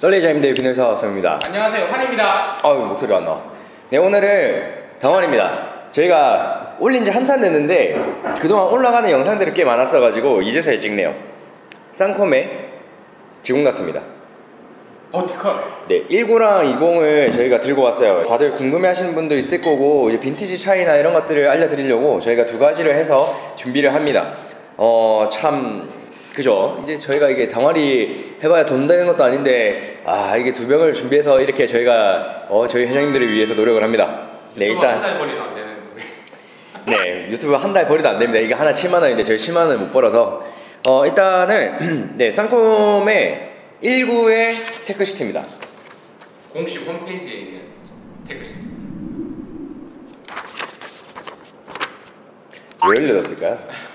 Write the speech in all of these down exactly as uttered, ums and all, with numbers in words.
썰레이자임대의 비노이스타 선입니다. 안녕하세요, 환입니다. 아유, 목소리가 안 나와. 네, 오늘은 당원입니다. 저희가 올린 지 한참 됐는데 그동안 올라가는 영상들이 꽤 많았어가지고 이제서야 찍네요. 쌍콤의 지공다스입니다. 버티컬. 네, 일구랑 이공을 저희가 들고 왔어요. 다들 궁금해하시는 분도 있을 거고 이제 빈티지 차이나 이런 것들을 알려드리려고 저희가 두 가지를 해서 준비를 합니다. 어, 참 그죠? 이제 저희가 이게 당아리 해봐야 돈 되는 것도 아닌데 아 이게 두 병을 준비해서 이렇게 저희가 어, 저희 회장님들을 위해서 노력을 합니다. 네, 일단 한 달 벌이도 안 되는 네, 유튜브 한 달 벌이도 안 됩니다. 이게 하나 칠만 원인데 저희 칠만 원을 못 벌어서 어 일단은 네, 쌍콤의 일구의 테크시트입니다. 공식 홈페이지에 있는 테크시트. 왜 올려졌을까요?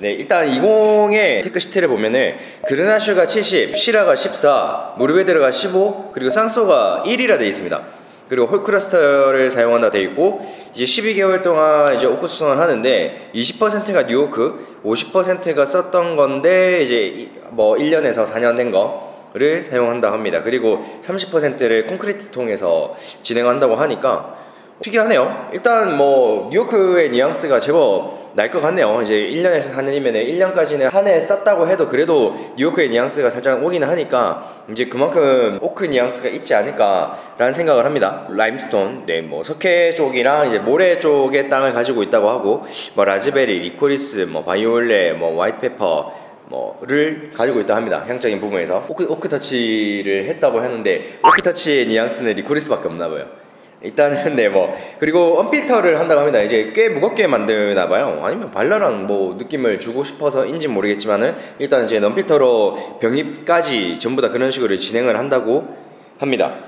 네, 일단 이공의 테크시트를 보면은 그르나슈가 칠십, 시라가 십사, 무르베드르가 십오, 그리고 쌍쏘가 일이라 되어 있습니다. 그리고 홀크러스터를 사용한다 되어 있고 이제 십이 개월 동안 이제 옥구수선을 하는데 이십 퍼센트가 뉴오크, 오십 퍼센트가 썼던 건데 이제 뭐 일 년에서 사 년 된 거를 사용한다 합니다. 그리고 삼십 퍼센트를 콘크리트 통해서 진행한다고 하니까 특이하네요. 일단 뭐 뉴오크의 뉘앙스가 제법 날 것 같네요. 이제 일 년에서 사 년이면 일 년까지는 한 해 썼다고 해도 그래도 뉴오크의 뉘앙스가 살짝 오기는 하니까 이제 그만큼 오크 뉘앙스가 있지 않을까라는 생각을 합니다. 라임스톤, 네, 뭐 석회 쪽이랑 이제 모래 쪽의 땅을 가지고 있다고 하고 뭐 라즈베리, 리코리스, 뭐 바이올렛, 뭐 화이트페퍼 뭐를 가지고 있다 합니다. 향적인 부분에서 오크, 오크 터치를 했다고 했는데 오크 터치의 뉘앙스는 리코리스밖에 없나봐요. 일단은 네 뭐 그리고 언필터를 한다고 합니다. 이제 꽤 무겁게 만드나봐요. 아니면 발랄한 뭐 느낌을 주고 싶어서인지 모르겠지만은 일단 이제 언필터로 병입까지 전부 다 그런 식으로 진행을 한다고 합니다.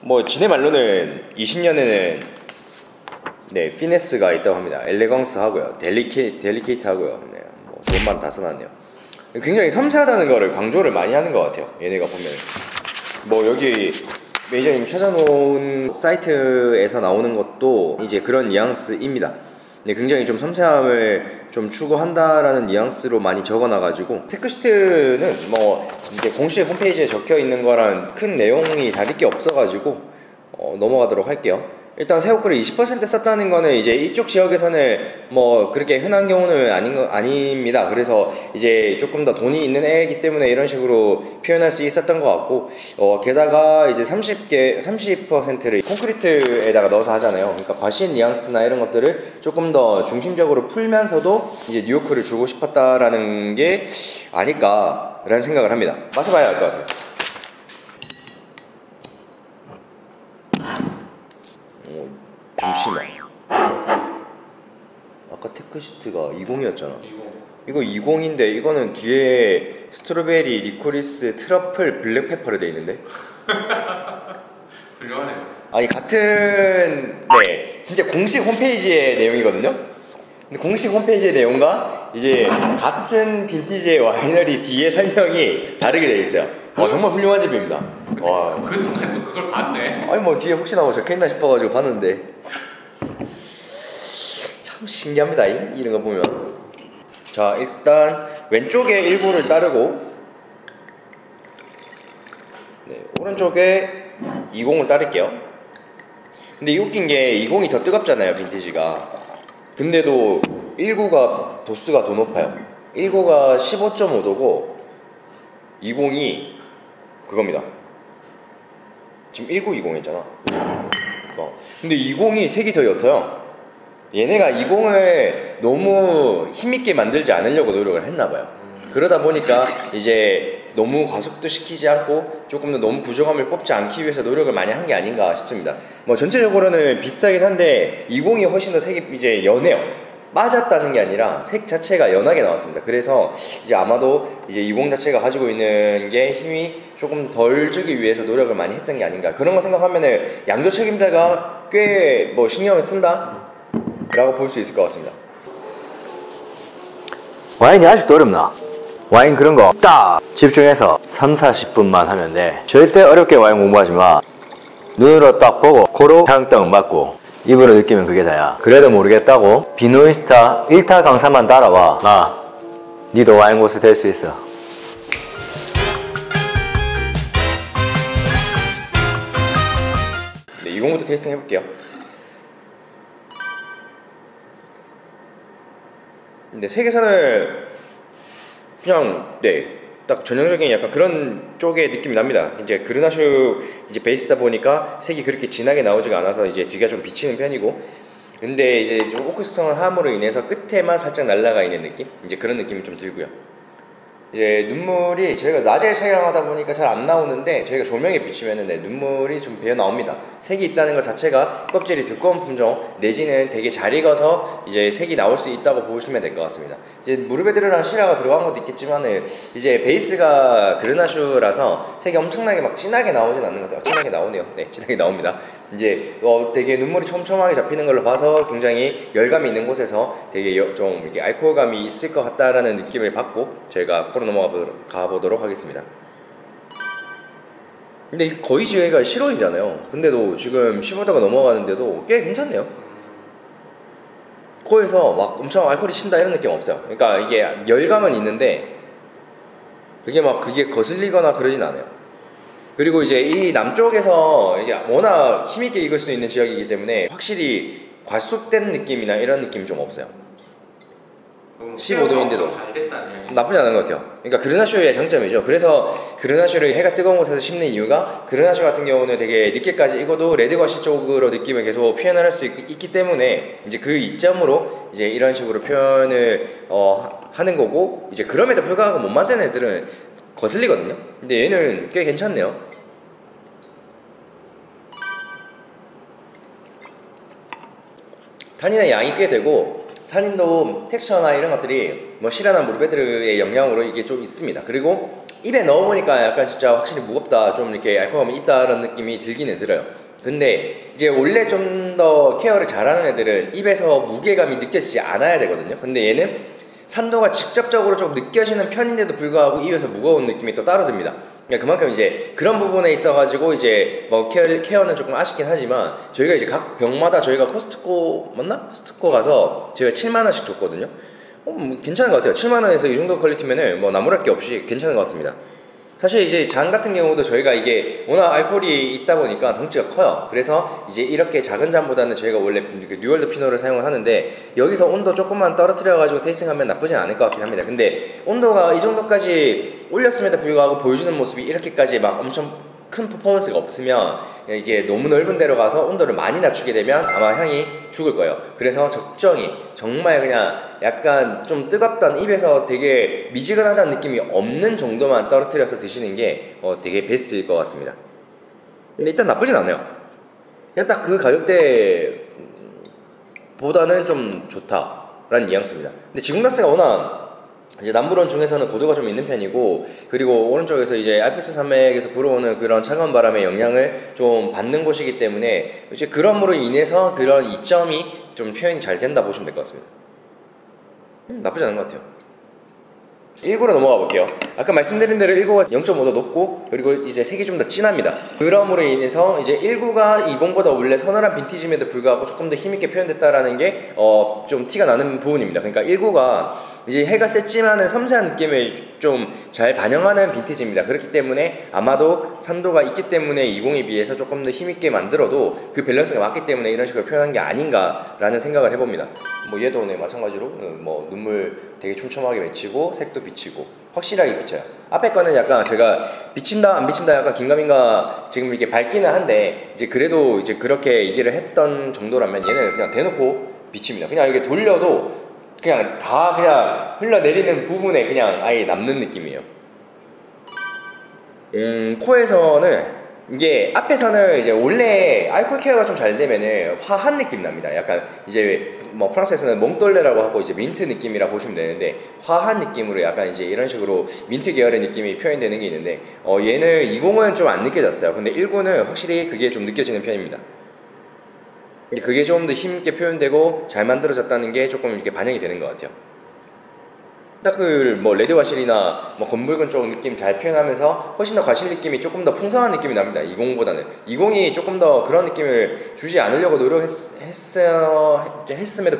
뭐 지네 말로는 이십 년에는 네 피네스가 있다고 합니다. 엘레강스 하고요, 델리케 델리케이트 하고요. 네, 뭐 좋은 말 다 써놨네요. 굉장히 섬세하다는 거를 강조를 많이 하는 것 같아요. 얘네가 보면 뭐 여기. 매니저님 찾아놓은 사이트에서 나오는 것도 이제 그런 뉘앙스입니다. 네, 굉장히 좀 섬세함을 좀 추구한다라는 뉘앙스로 많이 적어놔가지고 테크시트는 뭐 이제 공식 홈페이지에 적혀있는 거랑 큰 내용이 다를 게 없어가지고 어, 넘어가도록 할게요. 일단 새우크를 이십 퍼센트 썼다는 거는 이제 이쪽 지역에서는 뭐 그렇게 흔한 경우는 아닌 거, 아닙니다. 그래서 이제 조금 더 돈이 있는 애이기 때문에 이런 식으로 표현할 수 있었던 것 같고 어 게다가 이제 삼십 개, 삼십 퍼센트를 콘크리트에다가 넣어서 하잖아요. 그러니까 과신 뉘앙스나 이런 것들을 조금 더 중심적으로 풀면서도 이제 뉴오크를 주고 싶었다라는 게 아닐까라는 생각을 합니다. 마셔봐야 알 것 같아요. 잠시만. 아까 테크시트가 이공이었잖아. 이십. 이거 이공인데 이거는 뒤에 스트로베리, 리코리스, 트러플, 블랙페퍼로 돼 있는데. 훌륭하네요. 아니 같은 네 진짜 공식 홈페이지의 내용이거든요. 근데 공식 홈페이지의 내용과 이제 같은 빈티지의 와이너리 뒤에 설명이 다르게 돼 있어요. 와 정말 훌륭한 집입니다. 와. 그 순간 또 그걸 봤네. 아니 뭐 뒤에 혹시나 뭐 적혀있나 싶어가지고 봤는데 참 신기합니다. 이런 거 보면 자 일단 왼쪽에 일구를 따르고 네, 오른쪽에 이공을 따를게요. 근데 웃긴 게 이공이 더 뜨겁잖아요 빈티지가. 근데도 일구가 도수가 더 높아요. 일구가 십오 점 오 도고 이공이 그겁니다. 지금 일구 이공 했잖아. 어. 근데 이공이 색이 더 옅어요. 얘네가 이공을 너무 힘있게 만들지 않으려고 노력을 했나봐요. 음. 그러다 보니까 이제 너무 과속도 시키지 않고 조금 더 너무 구조감을 뽑지 않기 위해서 노력을 많이 한 게 아닌가 싶습니다. 뭐 전체적으로는 비싸긴 한데 이공이 훨씬 더 색이 이제 연해요. 빠졌다는 게 아니라 색 자체가 연하게 나왔습니다. 그래서 이제 아마도 이제 이공 자체가 가지고 있는 게 힘이 조금 덜 주기 위해서 노력을 많이 했던 게 아닌가. 그런 거 생각하면은 양조 책임자가 꽤 뭐 신경을 쓴다? 라고 볼 수 있을 것 같습니다. 와인이 아직도 어렵나? 와인 그런 거 딱 집중해서 삼, 사십 분만 하면 돼. 절대 어렵게 와인 공부하지 마. 눈으로 딱 보고 코로 향떡 맡고 입으로 느끼면 그게 다야. 그래도 모르겠다고 비노이스타 일 타 강사만 따라와. 나 니도 와인 고수 될 수 있어. 이공부터 테이스팅 해볼게요. 근데 세 계산을 그냥 네 딱 전형적인 약간 그런 쪽의 느낌이 납니다. 이제 그르나슈 이제 베이스다 보니까 색이 그렇게 진하게 나오지가 않아서 이제 뒤가 좀 비치는 편이고, 근데 이제 좀 오크스성을 함으로 인해서 끝에만 살짝 날라가 있는 느낌, 이제 그런 느낌이 좀 들고요. 예, 눈물이 저희가 낮에 촬영하다 보니까 잘 안 나오는데 저희가 조명에 비치면은 네, 눈물이 좀 배어 나옵니다. 색이 있다는 것 자체가 껍질이 두꺼운 품종 내지는 되게 잘 익어서 이제 색이 나올 수 있다고 보시면 될 것 같습니다. 이제 무르베드르랑 시라가 들어간 것도 있겠지만은 이제 베이스가 그르나슈라서 색이 엄청나게 막 진하게 나오진 않는 것 같아요. 진하게 나오네요. 네, 진하게 나옵니다. 이제 어, 되게 눈물이 촘촘하게 잡히는 걸로 봐서 굉장히 열감이 있는 곳에서 되게 여, 좀 이렇게 알코올감이 있을 것 같다라는 느낌을 받고 제가 넘어가 보도록 하겠습니다. 근데 거의 지혜가 실온이잖아요. 근데도 지금 십오도가 넘어가는데도 꽤 괜찮네요. 코에서 막 엄청 알코올이 친다 이런 느낌 없어요. 그러니까 이게 열감은 있는데 그게 막 그게 거슬리거나 그러진 않아요. 그리고 이제 이 남쪽에서 이제 워낙 힘있게 익을 수 있는 지역이기 때문에 확실히 과숙된 느낌이나 이런 느낌이 좀 없어요. 십오도인데도 나쁘지 않은 것 같아요. 그러니까 그르나슈의 장점이죠. 그래서 그르나슈를 해가 뜨거운 곳에서 심는 이유가 그르나슈 같은 경우는 되게 늦게까지 익어도 레드과시 쪽으로 느낌을 계속 표현을 할 수 있기 때문에 이제 그 이점으로 이제 이런 식으로 표현을 어, 하는 거고, 이제 그럼에도 불구하고 못 만든 애들은 거슬리거든요. 근데 얘는 꽤 괜찮네요. 탄닌의 양이 꽤 되고 탄닌도 텍스처나 이런 것들이 뭐 시라나 무르베드르의 영향으로 이게 좀 있습니다. 그리고 입에 넣어보니까 약간 진짜 확실히 무겁다, 좀 이렇게 알코올감이 있다라는 느낌이 들기는 들어요. 근데 이제 원래 좀 더 케어를 잘하는 애들은 입에서 무게감이 느껴지지 않아야 되거든요. 근데 얘는 산도가 직접적으로 좀 느껴지는 편인데도 불구하고 입에서 무거운 느낌이 또 따로 듭니다. 그러니까 그만큼 이제 그런 부분에 있어가지고 이제 뭐 케어, 케어는 조금 아쉽긴 하지만 저희가 이제 각 병마다 저희가 코스트코 맞나? 코스트코 가서 저희가 칠만 원씩 줬거든요. 어, 뭐 괜찮은 것 같아요. 칠만 원에서 이 정도 퀄리티면은 뭐 나무랄 게 없이 괜찮은 것 같습니다. 사실 이제 잔 같은 경우도 저희가 이게 워낙 알코올이 있다 보니까 덩치가 커요. 그래서 이제 이렇게 작은 잔보다는 저희가 원래 뉴월드 피노를 사용을 하는데 여기서 온도 조금만 떨어뜨려가지고 테이스팅하면 나쁘진 않을 것 같긴 합니다. 근데 온도가 이 정도까지 올렸음에도 불구하고 보여주는 모습이 이렇게까지 막 엄청 큰 퍼포먼스가 없으면 이게 너무 넓은 데로 가서 온도를 많이 낮추게 되면 아마 향이 죽을 거예요. 그래서 적정히 정말 그냥 약간 좀 뜨겁던 입에서 되게 미지근하다는 느낌이 없는 정도만 떨어뜨려서 드시는 게 어, 되게 베스트일 것 같습니다. 근데 일단 나쁘진 않아요. 그냥 딱 그 가격대 보다는 좀 좋다라는 뉘앙스입니다. 근데 지공다스가 워낙 이제 남부론 중에서는 고도가 좀 있는 편이고, 그리고 오른쪽에서 이제 알프스 산맥에서 불어오는 그런 차가운 바람의 영향을 좀 받는 곳이기 때문에 이제 그럼으로 인해서 그런 이점이 좀 표현이 잘 된다 보시면 될 것 같습니다. 나쁘지 않은 것 같아요. 일구로 넘어가 볼게요. 아까 말씀드린 대로 일구가 영점오도 높고, 그리고 이제 색이 좀 더 진합니다. 그럼으로 인해서 이제 일구가 이공보다 원래 서늘한 빈티지임에도 불구하고 조금 더 힘있게 표현됐다라는 게 어 좀 티가 나는 부분입니다. 그러니까 일구가 이제 해가 셌지만은 섬세한 느낌을 좀 잘 반영하는 빈티지입니다. 그렇기 때문에 아마도 산도가 있기 때문에 이공에 비해서 조금 더 힘있게 만들어도 그 밸런스가 맞기 때문에 이런 식으로 표현한 게 아닌가라는 생각을 해봅니다. 뭐 얘도 오늘 마찬가지로 뭐 눈물 되게 촘촘하게 맺히고 색도 비치고 확실하게 비쳐요. 앞에 거는 약간 제가 비친다 안 비친다 약간 긴가민가 지금 이렇게 밝기는 한데 이제 그래도 이제 그렇게 얘기를 했던 정도라면 얘는 그냥 대놓고 비칩니다. 그냥 이렇게 돌려도 그냥 다 그냥 흘러내리는 부분에 그냥 아예 남는 느낌이에요. 음 코에서는 이게 앞에서는 이제 원래 알코올 케어가 좀 잘 되면은 화한 느낌 납니다. 약간 이제 뭐 프랑스에서는 몽똘레라고 하고 이제 민트 느낌이라 보시면 되는데 화한 느낌으로 약간 이제 이런 식으로 민트 계열의 느낌이 표현되는 게 있는데 어 얘는 이공은 좀 안 느껴졌어요. 근데 일구는 확실히 그게 좀 느껴지는 편입니다. 그게 좀 더 힘있게 표현되고 잘 만들어졌다는 게 조금 이렇게 반영이 되는 것 같아요. 딱 그 뭐 레드 과실이나 뭐 검붉은 쪽 느낌 잘 표현하면서 훨씬 더 과실 느낌이 조금 더 풍성한 느낌이 납니다. 이공보다는 이공이 조금 더 그런 느낌을 주지 않으려고 노력했음에도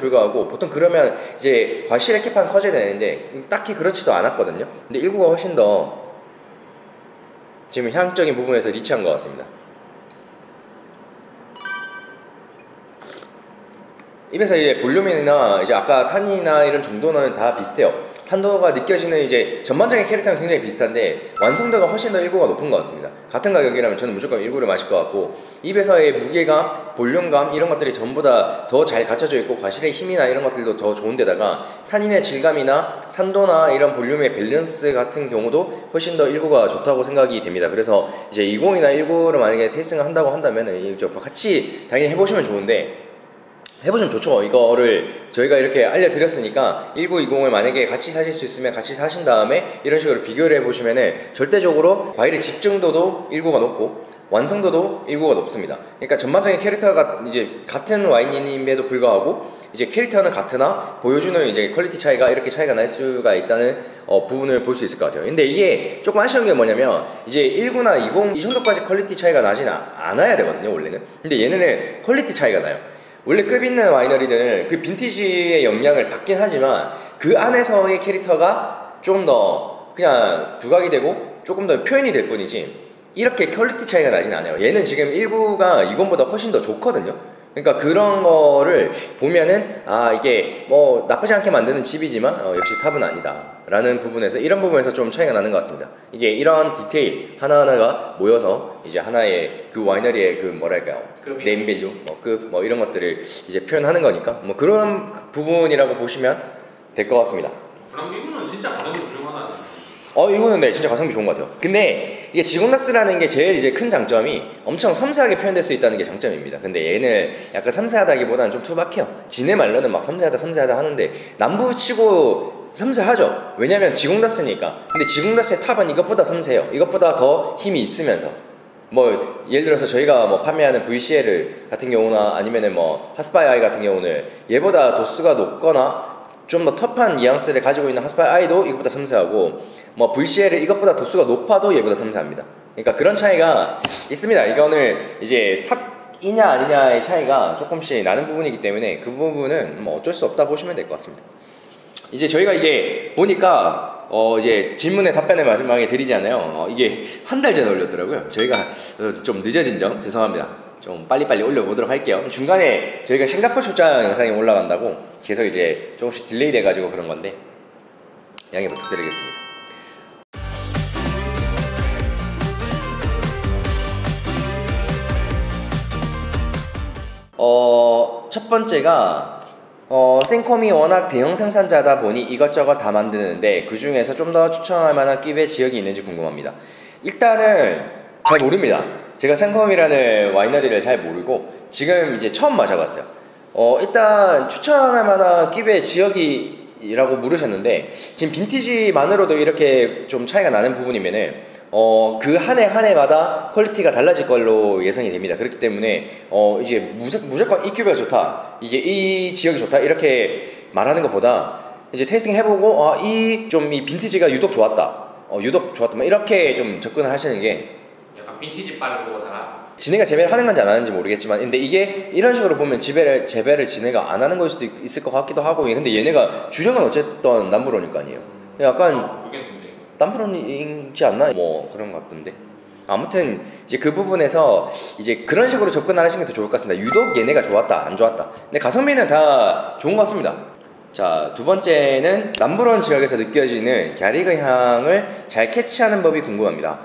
불구하고 보통 그러면 이제 과실의 키판 커져야 되는데 딱히 그렇지도 않았거든요. 근데 일구가 훨씬 더 지금 향적인 부분에서 리치한 것 같습니다. 입에서 이제 볼륨이나 이제 아까 탄이나 이런 정도는 다 비슷해요. 산도가 느껴지는 이제 전반적인 캐릭터는 굉장히 비슷한데 완성도가 훨씬 더 일구가 높은 것 같습니다. 같은 가격이라면 저는 무조건 일구를 마실 것 같고, 입에서의 무게감, 볼륨감 이런 것들이 전부 다 더 잘 갖춰져 있고 과실의 힘이나 이런 것들도 더 좋은데다가 탄닌의 질감이나 산도나 이런 볼륨의 밸런스 같은 경우도 훨씬 더 일구가 좋다고 생각이 됩니다. 그래서 이제 이십이나 일구를 만약에 테이스팅을 한다고 한다면 같이 당연히 해보시면 좋은데, 해보시면 좋죠. 이거를 저희가 이렇게 알려드렸으니까 일구이십을 만약에 같이 사실 수 있으면 같이 사신 다음에 이런 식으로 비교를 해보시면은 절대적으로 과일의 집중도도 일구가 높고 완성도도 일구가 높습니다. 그러니까 전반적인 캐릭터가 이제 같은 와인임에도 불구하고 이제 캐릭터는 같으나 보여주는 이제 퀄리티 차이가 이렇게 차이가 날 수가 있다는 어, 부분을 볼 수 있을 것 같아요. 근데 이게 조금 아쉬운 게 뭐냐면 이제 일구나 이십 이 정도까지 퀄리티 차이가 나진 않아야 되거든요, 원래는. 근데 얘네는 퀄리티 차이가 나요. 원래 급 있는 와이너리들은 그 빈티지의 영향을 받긴 하지만 그 안에서의 캐릭터가 좀 더 그냥 부각이 되고 조금 더 표현이 될 뿐이지 이렇게 퀄리티 차이가 나진 않아요. 얘는 지금 일구가 이십보다 훨씬 더 좋거든요. 그러니까 그런 거를 보면은 아 이게 뭐 나쁘지 않게 만드는 집이지만 어, 역시 탑은 아니다 라는 부분에서, 이런 부분에서 좀 차이가 나는 것 같습니다. 이게 이런 디테일 하나하나가 모여서 이제 하나의 그 와이너리의 그 뭐랄까요, 네임밸류, 뭐 급, 뭐 이런 것들을 이제 표현하는 거니까 뭐 그런 부분이라고 보시면 될 것 같습니다. 그럼 이분은 진짜 가격이 훌륭하다. 어 이거는 네 진짜 가성비 좋은 것 같아요. 근데 이게 지공다스라는 게 제일 이제 큰 장점이 엄청 섬세하게 표현될 수 있다는 게 장점입니다. 근데 얘는 약간 섬세하다기보다는 좀 투박해요. 지네 말로는 막 섬세하다 섬세하다 하는데 남부치고 섬세하죠. 왜냐면 지공다스니까. 근데 지공다스의 탑은 이것보다 섬세해요. 이것보다 더 힘이 있으면서 뭐 예를 들어서 저희가 뭐 판매하는 브이씨엘 같은 경우나 아니면은 뭐 핫스파이 아이 같은 경우는 얘보다 도수가 높거나 좀 더 터프한 뉘앙스를 가지고 있는 핫스파이 아이도 이것보다 섬세하고 뭐 브이씨엘은 이것보다 도수가 높아도 얘보다 섬세합니다. 그러니까 그런 차이가 있습니다. 이거는 이제 탑이냐 아니냐의 차이가 조금씩 나는 부분이기 때문에 그 부분은 뭐 어쩔 수 없다 보시면 될 것 같습니다. 이제 저희가 이게 보니까 어 이제 질문에 답변을 마지막에 드리잖아요. 어 이게 한 달 전에 올렸더라고요. 저희가 좀 늦어진 점 죄송합니다. 좀 빨리빨리 올려보도록 할게요. 중간에 저희가 싱가포르 출장 영상이 올라간다고 계속 이제 조금씩 딜레이 돼가지고 그런 건데 양해 부탁드리겠습니다. 어, 첫 번째가 어, 쌍콤이 워낙 대형 생산자다 보니 이것저것 다 만드는데 그 중에서 좀 더 추천할 만한 끼베 지역이 있는지 궁금합니다. 일단은 잘 모릅니다. 제가 쌍콤이라는 와이너리를 잘 모르고 지금 이제 처음 마셔봤어요. 어, 일단 추천할 만한 끼베 지역이라고 물으셨는데 지금 빈티지만으로도 이렇게 좀 차이가 나는 부분이면은 어, 그 한 해 한 해마다 퀄리티가 달라질 걸로 예상이 됩니다. 그렇기 때문에 어, 이제 무조건 이 끼베가 좋다, 이게 이 지역이 좋다 이렇게 말하는 것보다 이제 테이스팅 해보고 아, 이 좀 이 빈티지가 유독 좋았다, 어, 유독 좋았다 뭐 이렇게 좀 접근을 하시는 게 빈티지 바를 보고 달아. 지네가 재배를 하는 건지 안 하는지 모르겠지만 근데 이게 이런 식으로 보면 재배를, 재배를 지네가 안 하는 걸 수도 있을 것 같기도 하고, 근데 얘네가 주력은 어쨌든 남부론일 거 아니에요. 약간 아, 남부론인지 않나? 뭐 그런 것 같던데. 아무튼 이제 그 부분에서 이제 그런 식으로 접근을 하시는 게 더 좋을 것 같습니다. 유독 얘네가 좋았다 안 좋았다. 근데 가성비는 다 좋은 것 같습니다. 자, 두 번째는 남부론 지역에서 느껴지는 갸리그 향을 잘 캐치하는 법이 궁금합니다.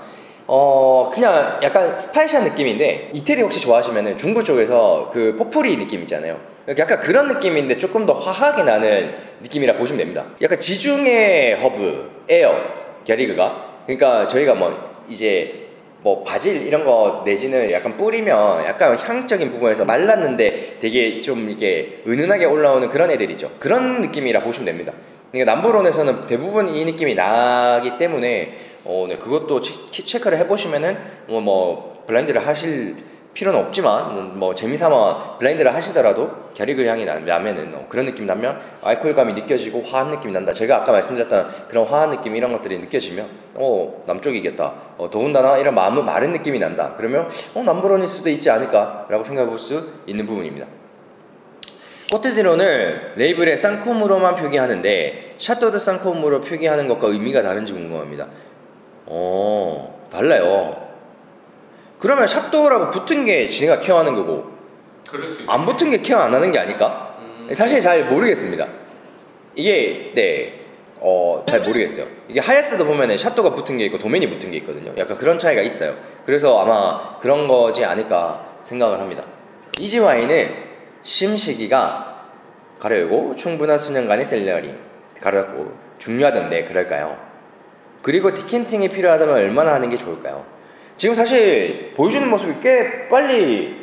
어 그냥 약간 스파이시한 느낌인데 이태리 혹시 좋아하시면은 중부 쪽에서 그 포프리 느낌 있잖아요. 약간 그런 느낌인데 조금 더 화하게 나는 느낌이라 보시면 됩니다. 약간 지중해 허브예요, 갸리그가. 그러니까 저희가 뭐 이제 뭐 바질 이런 거 내지는 약간 뿌리면 약간 향적인 부분에서 말랐는데 되게 좀 이게 은은하게 올라오는 그런 애들이죠. 그런 느낌이라 보시면 됩니다. 그러니까 남부론에서는 대부분 이 느낌이 나기 때문에 어, 네, 그것도 치, 체크를 해보시면은 뭐, 뭐 블라인드를 하실 필요는 없지만 뭐, 뭐 재미삼아 블라인드를 하시더라도 갸리그 향이 나면은 어, 그런 느낌 나면 알코올감이 느껴지고 화한 느낌이 난다. 제가 아까 말씀드렸던 그런 화한 느낌 이런 것들이 느껴지면 어 남쪽이겠다, 어, 더군다나 이런 마음은 마른 느낌이 난다 그러면 어 남부론일 수도 있지 않을까 라고 생각해 볼 수 있는 부분입니다. 꼬트디론을 레이블에 쌍콤으로만 표기하는데 샤또드 쌍콤으로 표기하는 것과 의미가 다른지 궁금합니다. 어 달라요. 그러면 샤또라고 붙은 게 지네가 케어하는 거고 안 붙은 게 케어 안 하는 게 아닐까? 음. 사실 잘 모르겠습니다. 이게 네, 어, 잘 모르겠어요. 이게 하야스도 보면은 샤또가 붙은 게 있고 도메인이 붙은 게 있거든요. 약간 그런 차이가 있어요. 그래서 아마 그런 거지 않을까 생각을 합니다. 이지와이는 심시기가 가로 열고 충분한 수년간의 셀러링 가로 닫고 중요하던데 그럴까요? 그리고 디켄팅이 필요하다면 얼마나 하는 게 좋을까요? 지금 사실 보여주는 모습이 꽤 빨리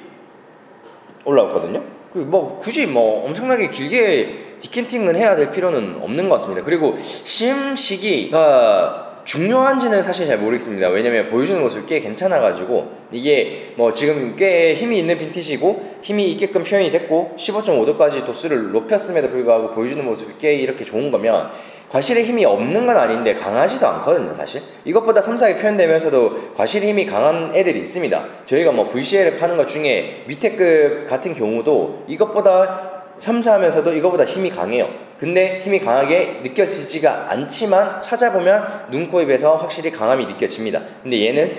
올라왔거든요. 그 뭐 굳이 뭐 엄청나게 길게 디켄팅은 해야 될 필요는 없는 것 같습니다. 그리고 심시기가 중요한지는 사실 잘 모르겠습니다. 왜냐면 보여주는 모습이 꽤 괜찮아가지고 이게 뭐 지금 꽤 힘이 있는 빈티지고 힘이 있게끔 표현이 됐고 십오 점 오 도까지 도수를 높였음에도 불구하고 보여주는 모습이 꽤 이렇게 좋은 거면 과실의 힘이 없는 건 아닌데 강하지도 않거든요. 사실 이것보다 섬세하게 표현되면서도 과실의 힘이 강한 애들이 있습니다. 저희가 뭐 브이씨엘을 파는 것 중에 밑에 급 같은 경우도 이것보다 섬세하면서도 이거보다 힘이 강해요. 근데 힘이 강하게 느껴지지가 않지만 찾아보면 눈, 코, 입에서 확실히 강함이 느껴집니다. 근데 얘는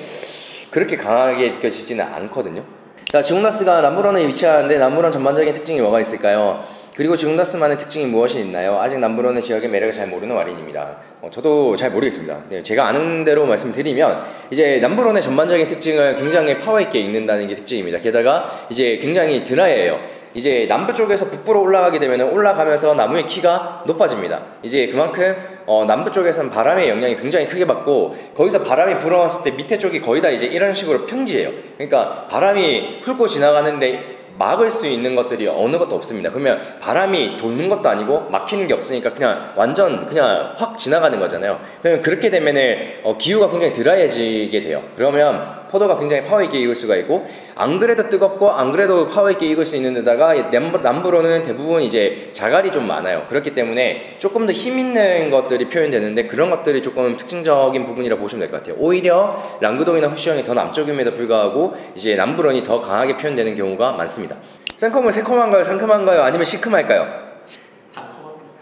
그렇게 강하게 느껴지지는 않거든요. 자, 지공다스가 남부론에 위치하는데 남부론 전반적인 특징이 뭐가 있을까요? 그리고 지공다스만의 특징이 무엇이 있나요? 아직 남부론의 지역의 매력을 잘 모르는 와린입니다. 어, 저도 잘 모르겠습니다. 네, 제가 아는 대로 말씀드리면 이제 남부론의 전반적인 특징은 굉장히 파워있게 읽는다는 게 특징입니다. 게다가 이제 굉장히 드라이해요. 이제 남부 쪽에서 북부로 올라가게 되면 올라가면서 나무의 키가 높아집니다. 이제 그만큼 어, 남부 쪽에서는 바람의 영향이 굉장히 크게 받고 거기서 바람이 불어왔을 때 밑에 쪽이 거의 다 이제 이런 식으로 평지예요. 그러니까 바람이 훑고 지나가는데 막을 수 있는 것들이 어느 것도 없습니다. 그러면 바람이 도는 것도 아니고 막히는 게 없으니까 그냥 완전 그냥 확 지나가는 거잖아요. 그러면 그렇게 되면은 어, 기후가 굉장히 드라이해지게 돼요. 그러면 포도가 굉장히 파워있게 익을 수가 있고 안 그래도 뜨겁고 안 그래도 파워있게 익을 수 있는 데다가 남부로는 대부분 이제 자갈이 좀 많아요. 그렇기 때문에 조금 더 힘있는 것들이 표현되는데 그런 것들이 조금 특징적인 부분이라 보시면 될 것 같아요. 오히려 랑그동이나 후시형이 더 남쪽임에도 불구하고 이제 남부론이 더 강하게 표현되는 경우가 많습니다. 쌍콤은 새콤한가요? 상큼한가요? 아니면 시큼할까요?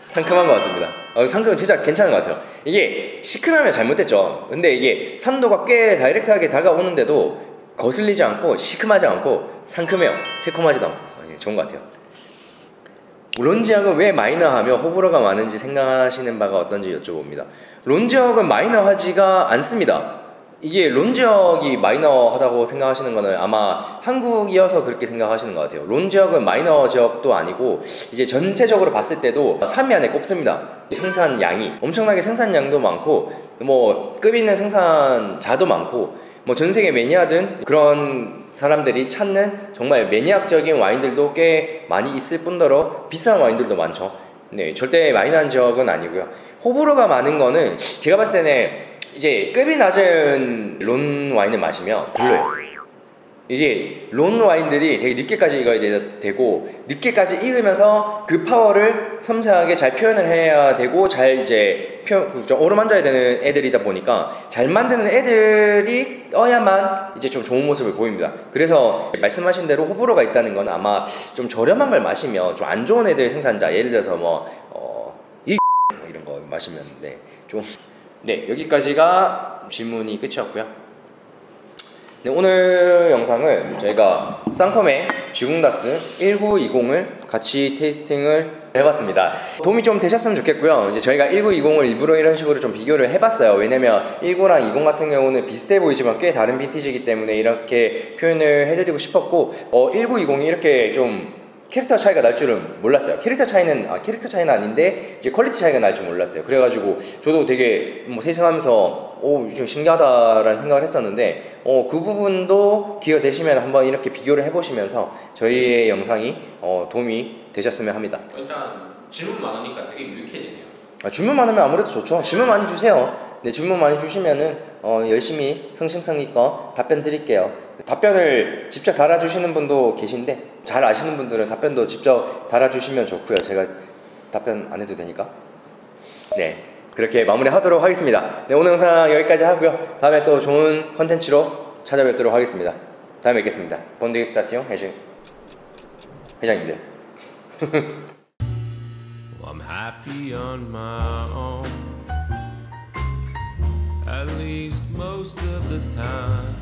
상큼한 것 같습니다. 어, 상큼은 진짜 괜찮은 것 같아요. 이게 시큼하면 잘못됐죠. 근데 이게 산도가 꽤 다이렉트하게 다가오는데도 거슬리지 않고 시큼하지 않고 상큼해요. 새콤하지도 않고 좋은 것 같아요. 론 지역은 왜 마이너하며 호불호가 많은지 생각하시는 바가 어떤지 여쭤봅니다. 론 지역은 마이너하지가 않습니다. 이게 론 지역이 마이너하다고 생각하시는 거는 아마 한국이어서 그렇게 생각하시는 것 같아요. 론 지역은 마이너 지역도 아니고 이제 전체적으로 봤을 때도 삼 위 안에 꼽습니다. 생산량이 엄청나게 생산량도 많고 뭐 급 있는 생산자도 많고 뭐 전세계 매니아든 그런 사람들이 찾는 정말 매니악적인 와인들도 꽤 많이 있을 뿐더러 비싼 와인들도 많죠. 네, 절대 마이너한 지역은 아니고요. 호불호가 많은 거는 제가 봤을 때는 이제 급이 낮은 론 와인을 마시면 별로예요. 이게 론 와인들이 되게 늦게까지 익어야 되고 늦게까지 익으면서 그 파워를 섬세하게 잘 표현을 해야 되고 잘 이제 표현, 좀 오르만져야 되는 애들이다 보니까 잘 만드는 애들이어야만 이제 좀 좋은 모습을 보입니다. 그래서 말씀하신 대로 호불호가 있다는 건 아마 좀 저렴한 걸 마시면 좀 안 좋은 애들 생산자 예를 들어서 뭐 어, 이 이런 거 마시면 네, 좀 네, 여기까지가 질문이 끝이었고요. 네, 오늘 영상은 저희가 쌍콤의 지공다스 천구백이십을 같이 테이스팅을 해봤습니다. 도움이 좀 되셨으면 좋겠고요. 이제 저희가 천구백이십을 일부러 이런 식으로 좀 비교를 해봤어요. 왜냐면 십구랑 이십 같은 경우는 비슷해 보이지만 꽤 다른 빈티지이기 때문에 이렇게 표현을 해드리고 싶었고 어, 천구백이십이 이렇게 좀 캐릭터 차이가 날 줄은 몰랐어요. 캐릭터 차이는 아 캐릭터 차이는 아닌데 이제 퀄리티 차이가 날 줄 몰랐어요. 그래가지고 저도 되게 뭐 세심하면서 오 좀 신기하다라는 생각을 했었는데 어 그 부분도 기회가 되시면 한번 이렇게 비교를 해보시면서 저희의 영상이 어 도움이 되셨으면 합니다. 일단 질문 많으니까 되게 유익해지네요. 아, 질문 많으면 아무래도 좋죠. 질문 많이 주세요. 네, 질문 많이 주시면은 어 열심히 성심성의껏 답변 드릴게요. 답변을 직접 달아주시는 분도 계신데 잘 아시는 분들은 답변도 직접 달아주시면 좋고요. 제가 답변 안 해도 되니까 네, 그렇게 마무리하도록 하겠습니다. 네, 오늘 영상 여기까지 하고요. 다음에 또 좋은 컨텐츠로 찾아뵙도록 하겠습니다. 다음에 뵙겠습니다. 본드기스타시오 회장 회장님들. I'm happy on my own. At least most of the time.